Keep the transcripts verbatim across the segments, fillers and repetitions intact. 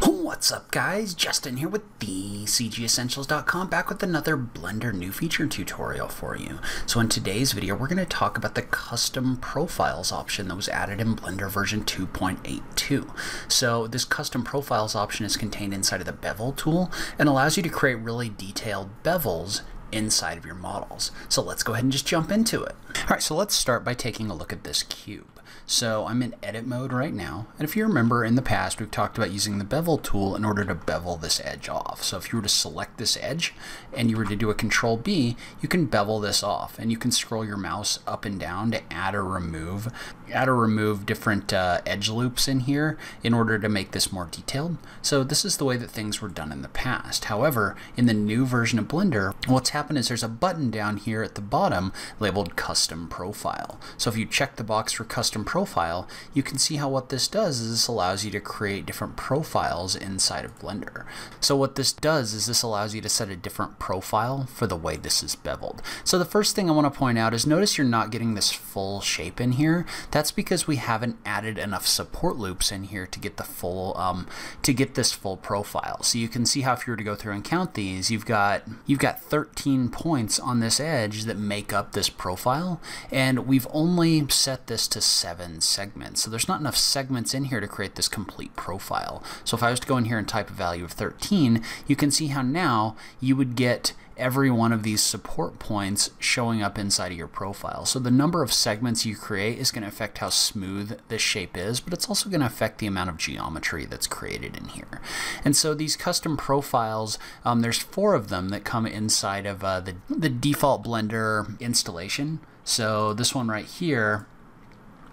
What's up, guys? Justin here with the C G Essentials dot com, back with another Blender new feature tutorial for you. So in today's video, we're going to talk about the custom profiles option that was added in Blender version two point eight two. So this custom profiles option is contained inside of the bevel tool and allows you to create really detailed bevels inside of your models. So let's go ahead and just jump into it. All right, so let's start by taking a look at this cube. So I'm in edit mode right now, and if you remember in the past, we've talked about using the bevel tool in order to bevel this edge off. So if you were to select this edge and you were to do a control B, you can bevel this off, and you can scroll your mouse up and down to add or remove add or remove different uh, edge loops in here in order to make this more detailed. So this is the way that things were done in the past. However, in the new version of Blender, what's happened is there's a button down here at the bottom labeled custom profile. So if you check the box for custom profile, you can see how what this does is this allows you to create different profiles inside of Blender. So what this does is this allows you to set a different profile for the way this is beveled. So the first thing I want to point out is notice you're not getting this full shape in here. That's because we haven't added enough support loops in here to get the full um, to get this full profile. So you can see how if you were to go through and count these, you've got you've got thirteen points on this edge that make up this profile, and we've only set this to seven segments. So there's not enough segments in here to create this complete profile. So if I was to go in here and type a value of thirteen, you can see how now you would get every one of these support points showing up inside of your profile. So the number of segments you create is going to affect how smooth this shape is, but it's also going to affect the amount of geometry that's created in here. And so these custom profiles, um, there's four of them that come inside of uh, the, the default Blender installation. So this one right here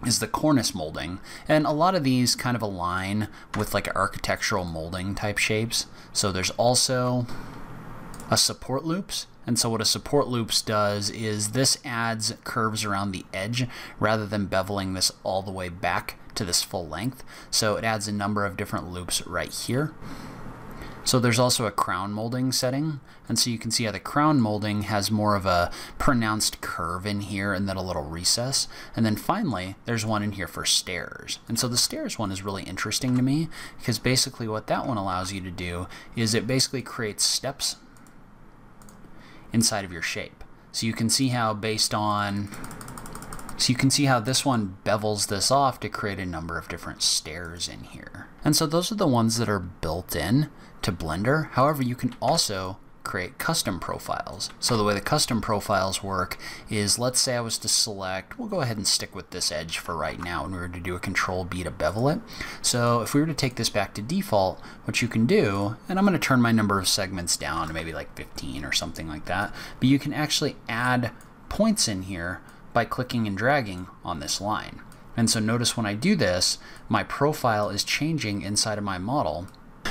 is the cornice molding, and a lot of these kind of align with like architectural molding type shapes. So there's also a support loops, and so what a support loops does is this adds curves around the edge rather than beveling this all the way back to this full length. So it adds a number of different loops right here. So there's also a crown molding setting, and so you can see how the crown molding has more of a pronounced curve in here and then a little recess. And then finally, there's one in here for stairs. And so the stairs one is really interesting to me because basically what that one allows you to do is it basically creates steps inside of your shape. So you can see how based on So you can see how this one bevels this off to create a number of different stairs in here. And so those are the ones that are built in to Blender. However, you can also create custom profiles. So the way the custom profiles work is, let's say I was to select, we'll go ahead and stick with this edge for right now, and we were to do a control B to bevel it. So if we were to take this back to default, what you can do, and I'm going to turn my number of segments down to maybe like fifteen or something like that, but you can actually add points in here by clicking and dragging on this line. And so notice when I do this, my profile is changing inside of my model.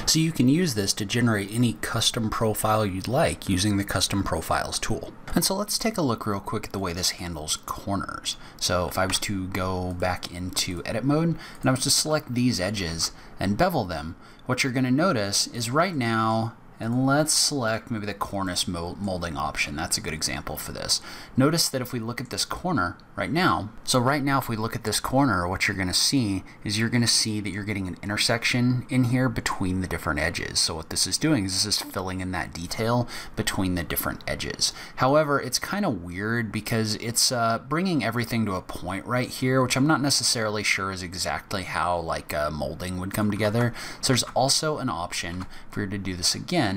So you can use this to generate any custom profile you'd like using the custom profiles tool. And so let's take a look real quick at the way this handles corners. So if I was to go back into edit mode and I was to select these edges and bevel them, what you're going to notice is right now, and let's select maybe the cornice molding option. That's a good example for this. Notice that if we look at this corner right now, so right now if we look at this corner, what you're going to see is you're going to see that you're getting an intersection in here between the different edges. So what this is doing is this is filling in that detail between the different edges. However, it's kind of weird because it's uh, bringing everything to a point right here, which I'm not necessarily sure is exactly how like uh, molding would come together. So there's also an option for you to do this again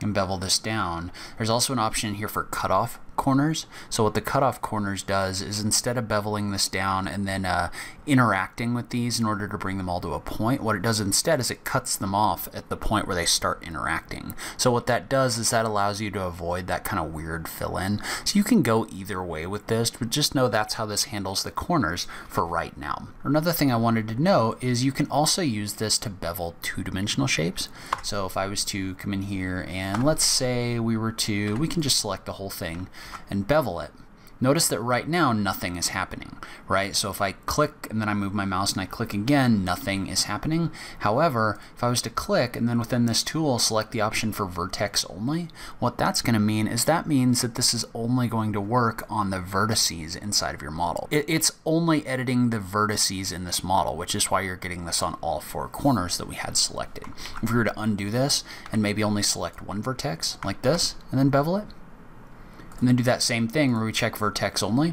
and bevel this down. There's also an option here for cutoff corners. So what the cutoff corners does is instead of beveling this down and then uh, interacting with these in order to bring them all to a point, what it does instead is it cuts them off at the point where they start interacting. So what that does is that allows you to avoid that kind of weird fill-in. So you can go either way with this, but just know that's how this handles the corners for right now. Another thing I wanted to know is you can also use this to bevel two-dimensional shapes. So if I was to come in here and let's say we were to, we can just select the whole thing and bevel it. Notice that right now nothing is happening, right? So if I click and then I move my mouse and I click again, nothing is happening. However, if I was to click and then within this tool select the option for vertex only, what that's going to mean is that means that this is only going to work on the vertices inside of your model. It, it's only editing the vertices in this model, which is why you're getting this on all four corners that we had selected. If we were to undo this and maybe only select one vertex like this and then bevel it, and then do that same thing where we check vertex only.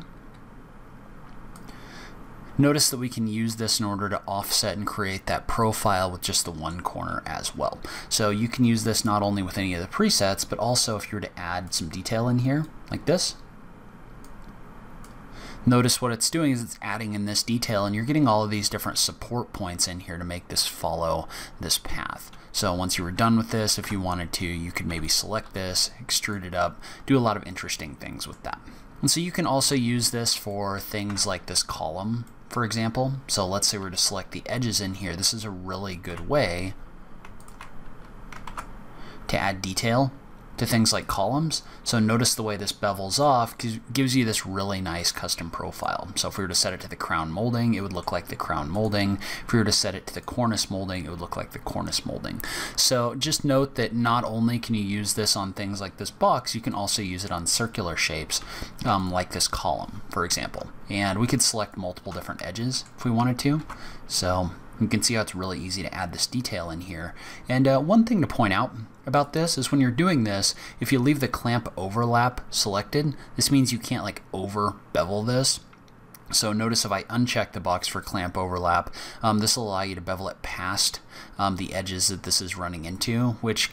Notice that we can use this in order to offset and create that profile with just the one corner as well. So you can use this not only with any of the presets, but also if you were to add some detail in here like this. Notice what it's doing is it's adding in this detail, and you're getting all of these different support points in here to make this follow this path. So once you were done with this, if you wanted to, you could maybe select this, extrude it up, do a lot of interesting things with that. And so you can also use this for things like this column, for example. So let's say we were to select the edges in here. This is a really good way to add detail to things like columns. So notice the way this bevels off gives you this really nice custom profile. So if we were to set it to the crown molding, it would look like the crown molding. If we were to set it to the cornice molding, it would look like the cornice molding. So just note that not only can you use this on things like this box, you can also use it on circular shapes um, like this column, for example. And we could select multiple different edges if we wanted to. So you can see how it's really easy to add this detail in here. And uh, one thing to point out about this is when you're doing this, if you leave the clamp overlap selected, this means you can't like over bevel this. So notice if I uncheck the box for clamp overlap, um, this will allow you to bevel it past um, the edges that this is running into, which,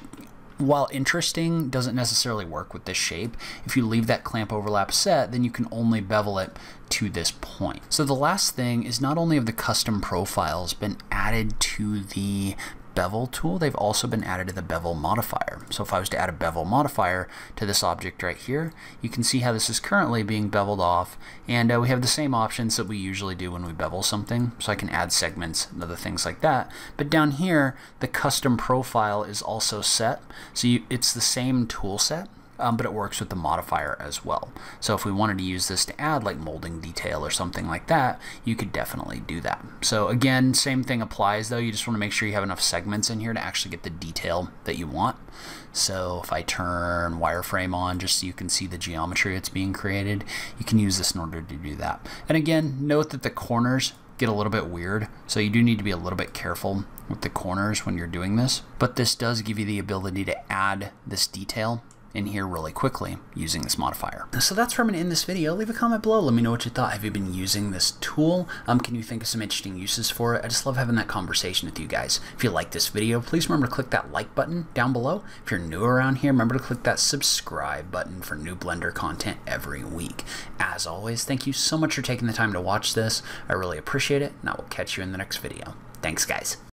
while interesting, doesn't necessarily work with this shape. If you leave that clamp overlap set, then you can only bevel it to this point. So the last thing is not only have the custom profiles been added to the bevel tool, they've also been added to the bevel modifier. So if I was to add a bevel modifier to this object right here, you can see how this is currently being beveled off, and uh, we have the same options that we usually do when we bevel something. So I can add segments and other things like that. But down here, the custom profile is also set. So you, it's the same tool set, Um, but it works with the modifier as well. So if we wanted to use this to add like molding detail or something like that, you could definitely do that. So again, same thing applies though. You just want to make sure you have enough segments in here to actually get the detail that you want. So if I turn wireframe on just so you can see the geometry that's being created, you can use this in order to do that. And again, note that the corners get a little bit weird, so you do need to be a little bit careful with the corners when you're doing this. But this does give you the ability to add this detail in here really quickly using this modifier. So that's where I'm going to end this video. Leave a comment below. Let me know what you thought. Have you been using this tool? Um, can you think of some interesting uses for it? I just love having that conversation with you guys. If you like this video, please remember to click that like button down below. If you're new around here, remember to click that subscribe button for new Blender content every week. As always, thank you so much for taking the time to watch this. I really appreciate it, and I will catch you in the next video. Thanks, guys.